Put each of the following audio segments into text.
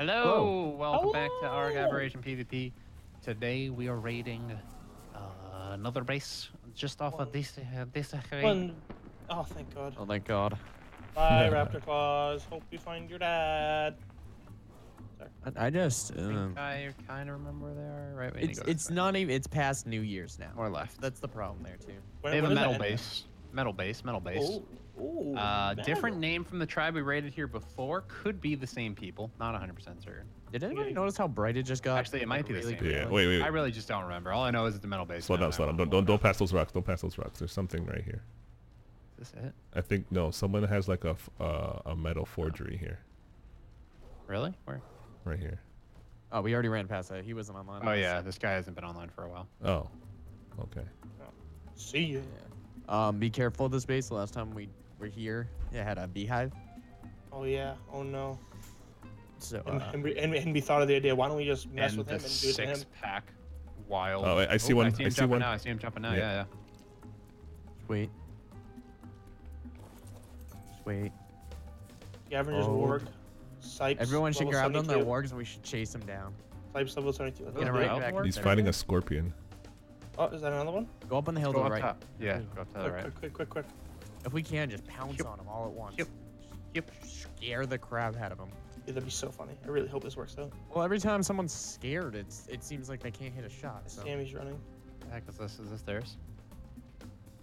Hello! Whoa. Welcome back to our Aberration PvP. Today we are raiding another base just off of this area. Oh, thank God. Oh, thank God. Bye, Raptor Claws. Hope you find your dad. I just I kind of remember there. Right, it's not even. It's past New Year's now. Or left. That's the problem there too. They have a metal base. Metal base. Ooh, different name from the tribe we raided here before. Could be the same people. Not 100% certain. Did anybody notice how bright it just got? Actually, it might be the same. Yeah. Wait. I really just don't remember. All I know is it's the metal base. Slow down. Don't pass those rocks. There's something right here. Is this it? I think no. Someone has like a metal forgery here. Really? Where? Right here. Oh, we already ran past that. He wasn't online. Oh, yeah. This guy hasn't been online for a while. Oh. Okay. See you. Yeah. Be careful of this base. The last time we were here, it had a beehive. Oh, yeah. Oh, no. So, and we thought of the idea. Why don't we just mess with him and do it to him? Six-pack wild. Oh, I see one. I see him jumping now. Yeah. Just wait. Gavin just warped. Sipes, everyone should grab them. They're wargs, and we should chase them down. Sipes level 72. He's fighting a scorpion. Oh, is that another one? Go up on the hill to the right. Top. Yeah. Go up to the right. Quick. If we can, just pounce on them all at once. Yep. Scare the crap out of them. Yeah, that'd be so funny. I really hope this works out. Well, every time someone's scared, it seems like they can't hit a shot. Sammy's running. The heck is this? Is this theirs?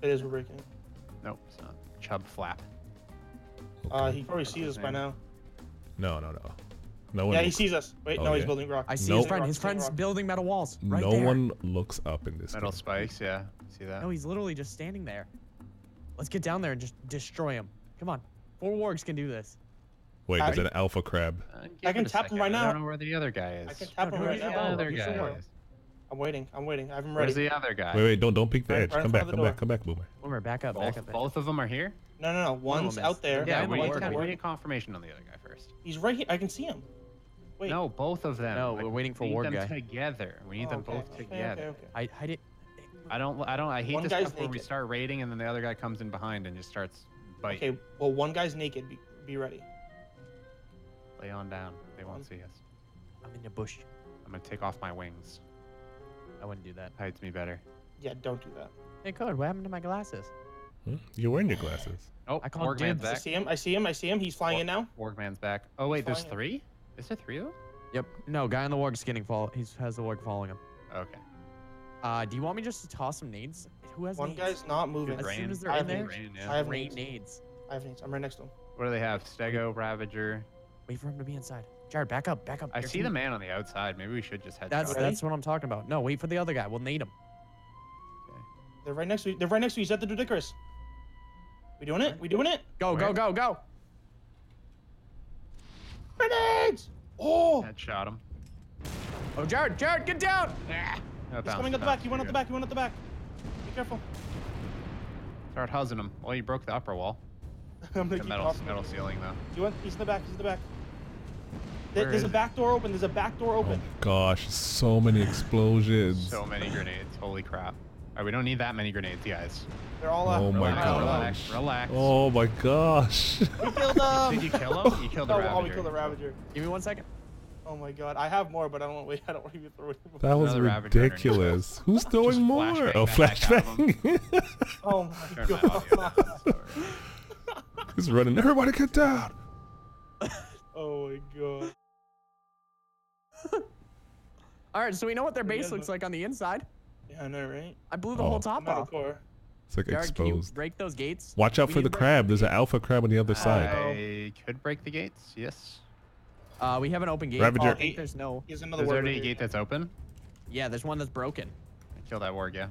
It is. We're breaking. Nope, it's not. Chub flap. Okay. He probably sees us by now. No. No one. Yeah, he sees us. Wait, no, he's building rock. I see his friend. His friend's building metal walls. Right there. No one looks up in this. Metal spikes, yeah. See that? No, he's literally just standing there. Let's get down there and just destroy him. Come on. 4 wargs can do this. Wait, there's an alpha crab. I can tap him right now. I don't know where the other guy is. I can tap him right now. I'm waiting. I'm ready. Where's the other guy? Wait, don't peek the edge. Come back, Boomer. Boomer, back up. Both of them are here? No. One's out there. Yeah, we need confirmation on the other guy first. He's right here. I can see him. Wait. No, both of them. No, we're waiting for Ward guy. Together. We need them both together. Okay. I hate this stuff where we start raiding and then the other guy comes in behind and just starts biting. Okay, well, one guy's naked. Be ready. Lay on down. They won't see us. I'm in the bush. I'm going to take off my wings. I wouldn't do that. Hides me better. Yeah, don't do that. Hey, Code, what happened to my glasses? You're wearing your glasses. Oh, I called Wargman's back. I see him. He's flying in now. Wargman's back. Oh, wait, there's 3? Is there 3 of them? Yep. No, guy on the warg's getting followed. He has the warg following him. Okay. Do you want me just to toss some nades? Who has nades? One guy's not moving. As soon as they're in there, I have nades. I'm right next to him. What do they have? Stego, Ravager. Wait for him to be inside. Jared, back up. I see the man on the outside. Maybe we should just head. That's what I'm talking about. No, wait for the other guy. We'll nade him. Okay. They're right next to you. He's at the Doedicurus. We doing it? Go. Grenades! Oh! That shot him. Oh, Jared, get down! No, he's coming up the back. He went up the back. Be careful. Start huzzing him. Well, you broke the upper wall. The metal ceiling, though. He's in the back. There's a back door open. Oh, gosh. So many explosions. So many grenades. Holy crap. All right, we don't need that many grenades, guys. They're all up. Oh, my God. Relax. Oh, my gosh. We killed him. Did you kill him? You killed the Ravager. Oh, we killed the Ravager. Give me 1 second. Oh, my God. I have more, but I don't want you to throw it. That was ridiculous. Who's throwing more? Flashbang. Oh, my God. He's running. Everybody get down. Oh, my God. All right, so we know what their base looks like on the inside. Yeah, I know, right? I blew the whole top off. It's like Jared, exposed. Can you break those gates? Watch out for the crab. There's an alpha crab on the other side. I could break the gates, yes. We have an open gate. Ravager. Oh, I think there's no. Is there any gate that's open? Yeah, there's one that's broken. I killed that warg, yeah.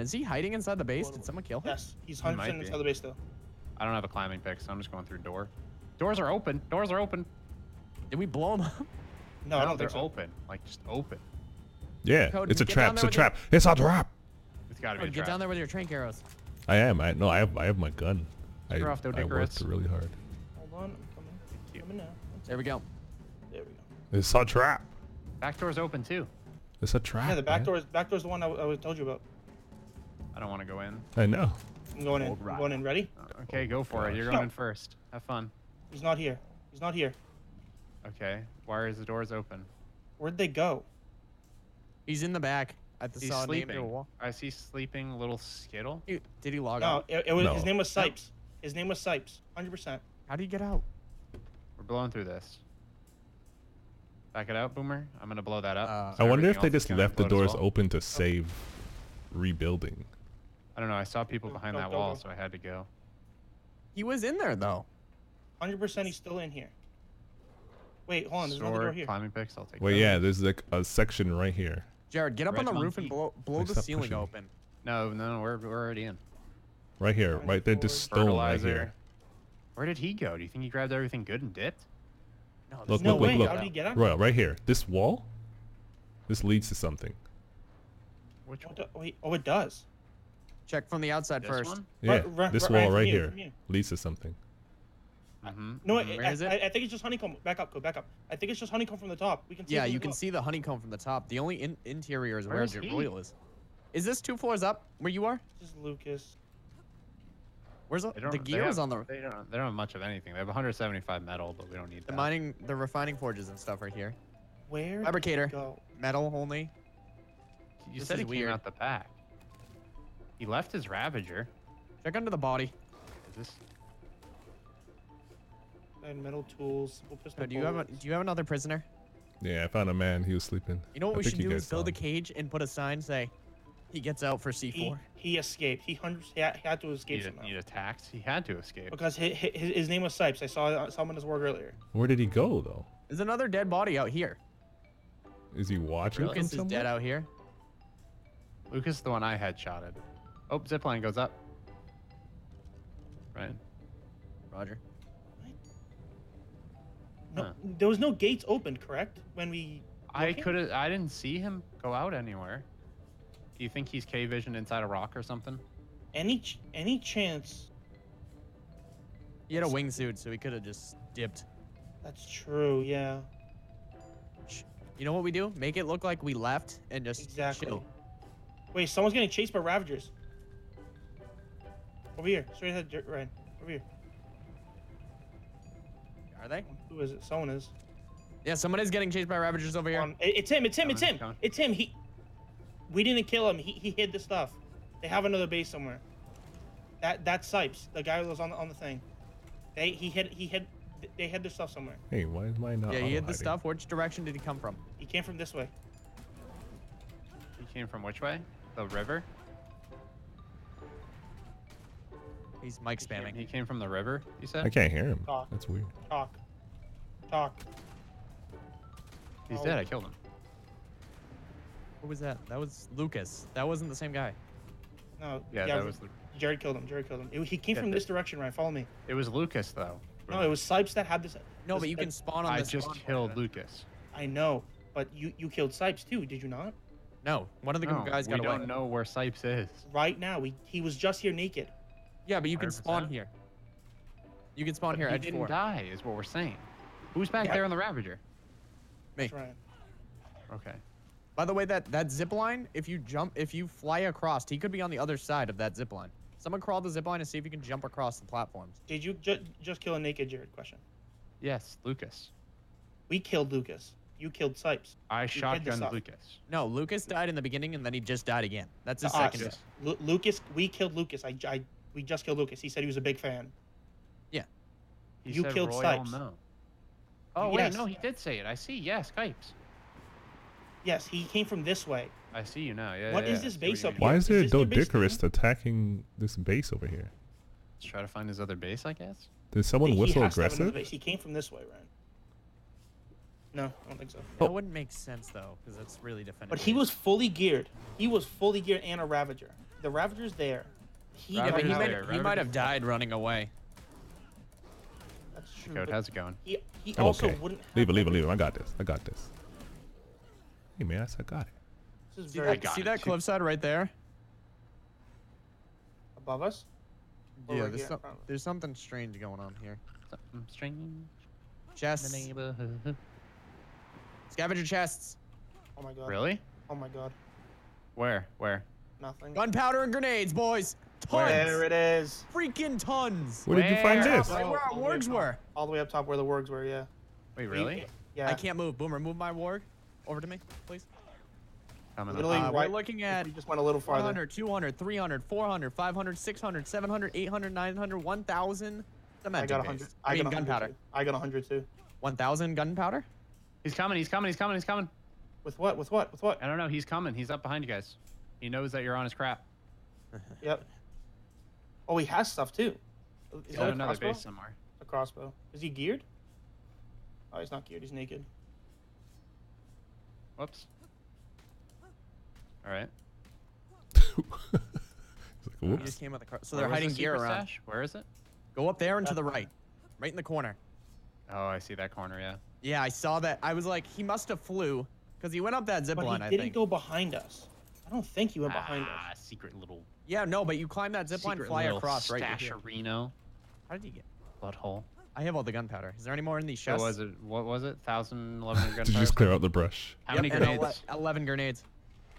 Is he hiding inside the base? Did someone kill him? Yes, he's 100% inside the base, though. I don't have a climbing pick, so I'm just going through door. Doors are open. Did we blow them up? No, I don't think they're open. Like, just open. Yeah, Code, it's a trap. It's a trap. It's got to be a trap. Get down there with your trank arrows. I am. I have my gun. I worked really hard. Hold on, I'm coming now. There we go. It's a trap. Back door's open, too. It's a trap. Yeah, the back door's the one I told you about. I don't want to go in. I know. I'm going in. Ready? Okay, go for it. You're going in first. Have fun. He's not here. He's not here. Okay. Why are the doors open? Where'd they go? He's in the back. At the saw named to a wall. I see sleeping little Skittle. Did he log out? No. His name was Sipes. 100%. How do you get out? We're blowing through this. Back it out, Boomer. I'm going to blow that up. I wonder if they just left the doors open to save rebuilding. I don't know. I saw people behind that wall, so I had to go. He was in there, though. 100% he's still in here. Wait, hold on. There's another door here. Climbing picks, I'll take that. Wait, yeah. There's like a section right here. Jared, get up on the roof and blow the ceiling open. No, we're already in. Right here, right there, just stone right here. Where did he go? Do you think he grabbed everything good and dipped? No, look, no way. How did he get up? Royal, right here. This wall? This leads to something. Which one? Oh, it does. Check from the outside first. Yeah, this wall right here leads to something. No, I think it's just honeycomb. Back up, go back up. I think it's just honeycomb from the top. We can see you can see the honeycomb from the top. The only interior is where your royal is. Is this 2 floors up where you are? This is Lucas. Where's the gears on the... They don't have much of anything. They have 175 metal, but we don't need that. The refining forges and stuff right here. Where? Fabricator. Metal only. You said he came out the back. He left his Ravager. Check under the body. Is this... And metal tools. Do you have another prisoner? Yeah, I found a man. He was sleeping. You know what we should do is build a cage and put a sign say, "He gets out for C4." He escaped. He had to escape. He attacked. He had to escape. Because his name was Sipes. I saw someone his work earlier. Where did he go though? There's another dead body out here. Is he watching? Lucas is dead out here. Lucas, the one I had shotted. Oh, zipline goes up. Ryan. Roger. No, there was no gates opened, correct? When we... I didn't see him go out anywhere. Do you think he's K-visioned inside a rock or something? Any chance... He had a wingsuit, so he could have just dipped. That's true, yeah. You know what we do? Make it look like we left and just chill. Wait, someone's getting chased by Ravagers. Over here. Straight ahead, Ryan. Over here. Are they? Who is it? Someone is. Yeah, someone is getting chased by Ravagers over here. It's him. We didn't kill him. He hid the stuff. They have another base somewhere. That's Sipes, the guy who was on the thing. They hid the stuff somewhere. Hey, why is mine not? Yeah, he hid the stuff. Which direction did he come from? He came from this way. He came from which way? The river? He's mic spamming. He came from the river, you said? I can't hear him. Talk. That's weird. Talk. He's dead. I killed him. What was that? That was Lucas. That wasn't the same guy. No. Yeah, that was Lucas. Jared killed him. He came from this direction, Ryan. Follow me. It was Lucas, though. No, it was Sipes that had this. No, but you can spawn on this. I just killed Lucas. I know, but you killed Sipes, too, did you not? No. One of the guys got away. We don't know where Sipes is. Right now. He was just here naked. Yeah, but you can spawn here. You can spawn here. He didn't die, is what we're saying. Who's back there on the Ravager? Me. That's right. Okay. By the way, that zip line, if you fly across, he could be on the other side of that zip line. Someone crawl the zip line and see if you can jump across the platforms. Did you just kill a naked Jared? Question. Yes, Lucas. We killed Lucas. You killed Sipes. I shotgunned Lucas. No, Lucas died in the beginning, and then he just died again. That's his second death. Lucas, we killed Lucas. We just killed Lucas. He said he was a big fan. Yeah. You killed Sipes. No. Oh, yes. Wait, no, he did say it. I see. Yes, Sipes. Yes, he came from this way. I see you now. Yeah. What is this base up here? Why is there a Doedicurus attacking this base over here? Let's try to find his other base, I guess. Did someone whistle aggressive? He came from this way, Ryan. No, I don't think so. That wouldn't make sense, though, because that's really defensive. But he was fully geared. He was fully geared and a Ravager. The Ravager's there. He might have died running away. That's true. Code, how's it going? He also wouldn't have... Leave it. I got this. Hey, man, I got it. This is very... See that cliffside right there? Above us? Yeah, there's something strange going on here. Something strange. Chests. The neighborhood. Scavenger chests. Oh, my God. Really? Oh, my God. Where? Nothing. Gunpowder and grenades, boys. Tons. There it is. Freaking tons. Where did you find this? Right where our wargs were. All the way up top where the wargs were, yeah. Wait, really? Yeah. I can't move. Boomer, move my warg over to me, please. We're looking at, you just went a little farther. 100, 200, 300, 400, 500, 600, 700, 800, 900, 1,000. I got 100. I mean, gunpowder. I got 100 too. 1,000 gunpowder? He's coming. He's coming. He's coming. He's coming. With what? With what? With what? I don't know. He's coming. He's up behind you guys. He knows that you're on his crap. Yep. Oh, he has stuff too. He's got another base somewhere. A crossbow. Is he geared? Oh, he's not geared. He's naked. Whoops. All right. He just came with the car. So they're hiding gear around. Where is it? Go up there and to the right. Right in the corner. Oh, I see that corner, yeah. Yeah, I saw that. I was like, he must have flew because he went up that zip line, I think. But he didn't go behind us. I don't think he went behind us. Ah, secret little... Yeah, no, but you climb that zip line, fly across right here. How did you get... Butthole. I have all the gunpowder. Is there any more in these chests? What was it? 1,011 gunpowder? Did you just clear out the brush? How many grenades? 11 grenades.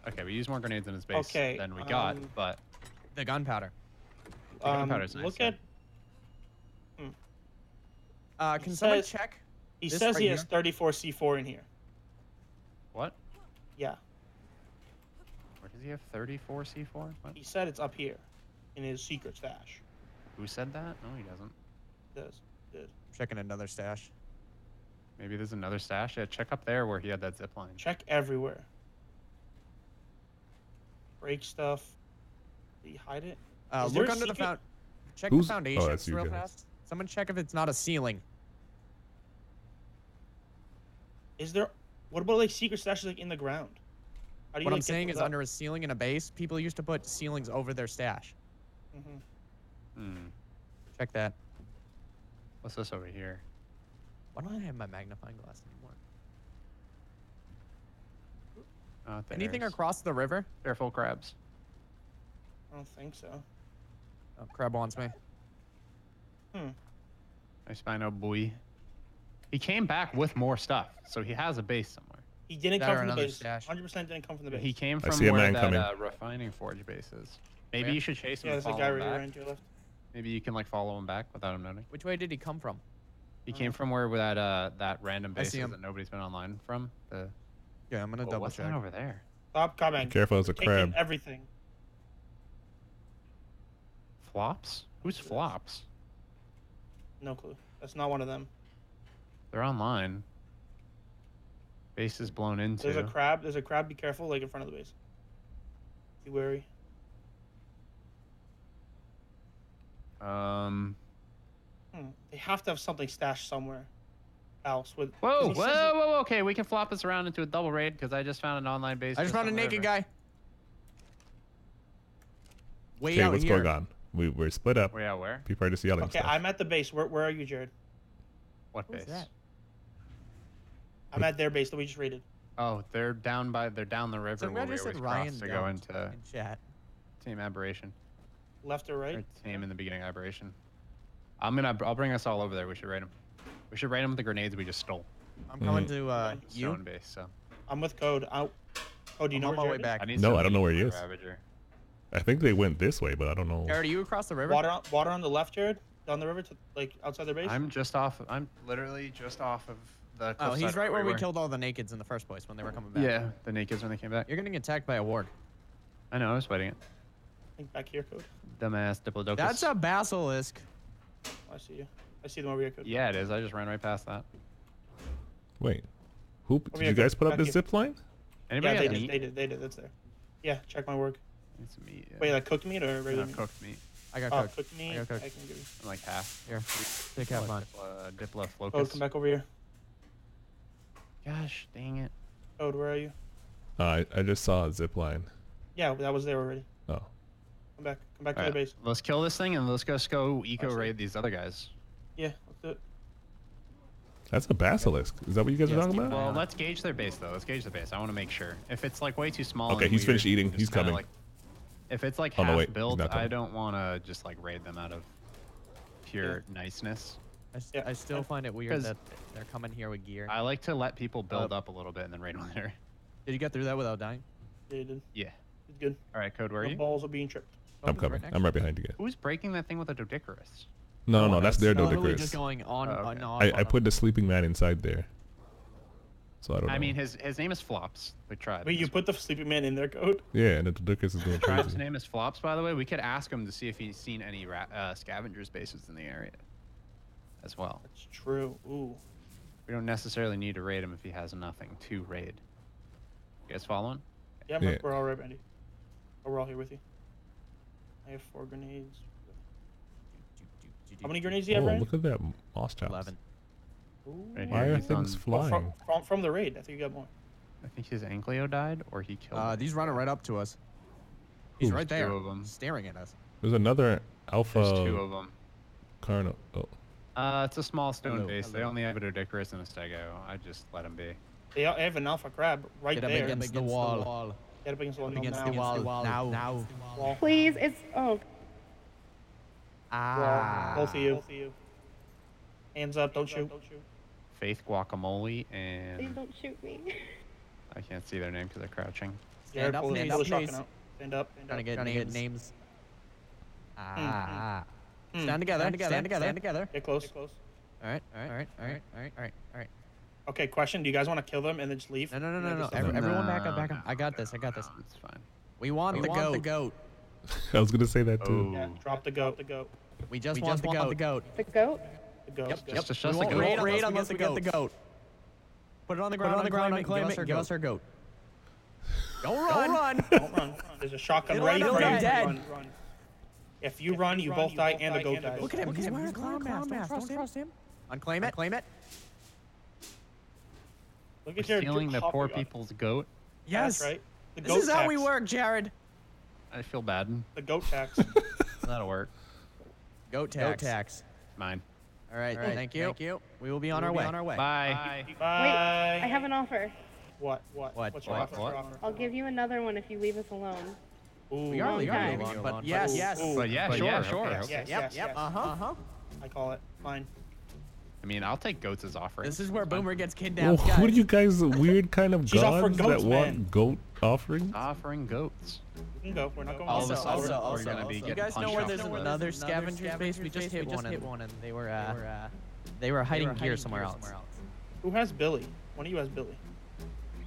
Okay, we used more grenades in his base than we got, but... The gunpowder. The gunpowder's nice. Look at... Hmm. Can somebody check? He says he has 34 C4 in here. What? Yeah. Where does he have 34 C4? What? He said it's up here in his secret stash. Who said that? No, he doesn't. He does. He did. I'm checking another stash. Maybe there's another stash? Yeah, check up there where he had that zip line. Check everywhere. Break stuff. Did he hide it? Look under the foundation. Check the foundations real fast. Someone check if it's not a ceiling. Is there... What about, like, secret stashes, like, in the ground? How do you, what like, I'm saying is up? Under a ceiling in a base, people used to put ceilings over their stash. Mm-hmm. Hmm. Check that. What's this over here? Why don't I have my magnifying glass anymore? Anything across the river? Careful, crabs. I don't think so. Oh, crab wants me. Hmm. I spy no buoy. He came back with more stuff, so he has a base somewhere. He didn't come from the base. 100% didn't come from the base. He came from where that refining forge base is. Maybe you should chase him. Yeah, there's a guy right here to your left. Maybe you can like follow him back without him knowing. Which way did he come from? He came from where that that random base is that nobody's been online from. The... Yeah, I'm gonna double check over there. Stop coming. Be careful, there's a crab. Everything. Flops? Who's Flops? No clue. That's not one of them. They're online. Base is blown into. There's a crab. There's a crab. Be careful, like in front of the base. Be wary. They have to have something stashed somewhere else. With whoa, whoa, whoa. Okay, we can flop this around into a double raid because I just found an online base. I just found a naked guy. Way out here. What's going on? We're split up. Way out where? People are just yelling. Okay, I'm at the base. Where are you, Jared? What base? I'm at their base that we just raided. Oh, they're down by the river where we always cross to go into chat. Team Aberration. Left or right? Our team in the beginning Aberration. I'll bring us all over there. We should raid them. We should raid them with the grenades we just stole. I'm going to stone base. So I'm with Code. Oh, do you know my way back? No, I don't know where he is. Ravager. I think they went this way, but I don't know. Jared, are you across the river? Water on the left, Jared. Down the river to like outside their base. I'm literally just off of the. Oh, he's right where we killed all the nakeds in the first place when they were coming back. Yeah, the nakeds when they came back. You're getting attacked by a warg. I know. I was fighting it. I think back here, Code. Dumbass Diplodocus. That's a basilisk. Oh, I see you. I see them over here, Code. Yeah, it is. I just ran right past that. Wait, who did you guys put up this zip line? Anybody? Yeah, they did. That's there. Yeah, check my work. It's meat. Yeah. Wait, like cooked meat or regular meat? Cooked meat. I got cooked meat. I got cooked. I can give you. I'm like half. Here, take half mine. Diplo, Locus. Code, come back over here. Gosh, dang it. Code, where are you? I just saw a zip line. Yeah, that was there already. Oh. Come back to the base. Let's kill this thing and let's just go eco raid these other guys. Yeah, let's do it. That's a basilisk. Is that what you guys are talking about? Well, let's gauge their base though. Let's gauge the base. I want to make sure. If it's like way too small. Okay, he's finished eating. He's coming. Like, if it's like half built, I don't want to just like raid them out of pure niceness. I still find it weird that they're coming here with gear. I like to let people build up a little bit and then raid later. Did you get through that without dying? Yeah, you did. Yeah. It's good. All right, Code, where are you? The balls are being tripped. I'm coming. Right, I'm right behind you guys. Who's breaking that thing with a Doedicurus? No, no, that's their Doedicurus. Just going on, I put the sleeping man inside there. So I don't know. I mean, his name is Flops. The tribe. Wait, you put the sleeping man in their code? Yeah, and the Doedicurus is going crazy. Tribe's name is Flops, by the way. We could ask him to see if he's seen any scavengers bases in the area as well. That's true. Ooh. We don't necessarily need to raid him if he has nothing to raid. You guys following? Yeah, yeah. We're all right, Randy. Oh, we're all here with you. I have 4 grenades. How many grenades do you have, Ryan? Look at that moss chops. 11. Ooh. Right. Why are things flying? Oh, from the raid. I think you got more. I think his Ankleo died or he killed him. These running right up to us. He's right there. Two of them. Staring at us. There's another alpha. There's 2 of them. Carno. Oh. It's a small stone base. They only have a Doedicurus and a Stego. I just let them be. They have an alpha crab right there. Against the wall. Get up against the wall. Now. Please, it's... Oh. Ah. Both of you. Hands up, don't shoot. Faith Guacamole and... Please don't shoot me. I can't see their name because they're crouching. Stand up, stand up. Trying to get names. Ah. Stand together. Get close. All right. Okay, question. Do you guys want to kill them and then just leave? No. Everyone back up. I got this. It's fine. We want the goat. I was going to say that too. Yeah, drop the goat. We just want the goat. The goat? The goat. Yep. Just we won't raid unless we get the goat. Put it on the ground. And claim it. Give us our goat. Don't run. There's a shotgun right in front of you. If you run, you both die and the goat dies. Look at him. He's wearing a clown mask. Don't trust him. Unclaim it. Look at Jared stealing the poor people's goat. Yes. That's right. The goat tax. This is how we work, Jared. I feel bad. The goat tax. That'll work. Goat tax. Mine. All right. Thank you. We will be on our way. Bye. Wait, I have an offer. What? What's your offer? I'll give you another one if you leave us alone. Ooh, we are leaving you alone. Yes. But yeah, sure. Yep. Uh-huh. I call it. Fine. I mean, I'll take goats as offering. This is where Boomer gets kidnapped. Whoa, who are you guys, weird kind of gods that want goat offerings? Offering goats. We can go. We're not going. Also, we're gonna be you guys know where there's another scavenger base? We just hit one, and they were hiding gear somewhere else. Who has Billy? One of you has Billy.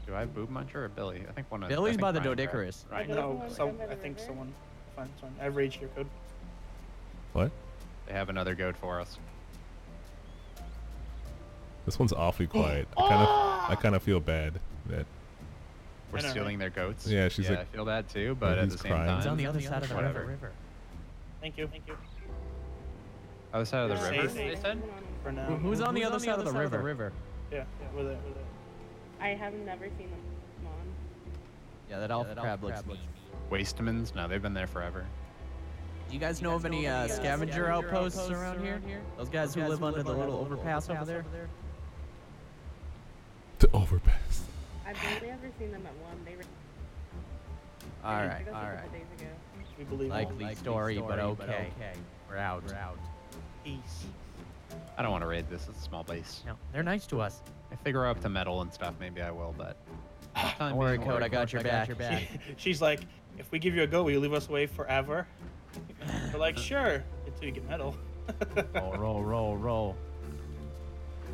Do I have Boob Muncher or Billy? I think one of. Billy's by the Doedicurus. Right. No, I think someone. Fine. I have rage gear code. What? They have another goat for us. This one's awfully quiet. I kind of feel bad that we're stealing their goats. Yeah, she's like, I feel bad too, but at the same time, it's on the other side of the river. Thank you. Other side of the river? They said? For now. Who's on the other side of the river? Yeah, we're there. I have never seen them. Come on. Yeah, that alpha crab looks mean. Wastemans? No, they've been there forever. Do you guys know of any scavenger outposts around here? Those guys who live under the little overpass over there? The overpass. I've barely ever seen them at one. They were. All right. We believe Likely story, but okay. We're out. Peace. I don't want to raid this. It's a small base. No, they're nice to us. If they grow up to metal and stuff, maybe I will. But don't worry, Code. I got your back. She's like, if we give you a go, will you leave us away forever? We're like, sure. Until you get metal. Roll.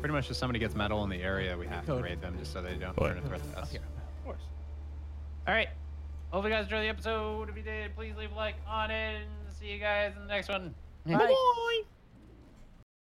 Pretty much if somebody gets metal in the area, we have to raid them just so they don't turn a threat to us. Yeah, of course. All right. Hope you guys enjoyed the episode. If you did, please leave a like on it. And see you guys in the next one. Bye. Bye.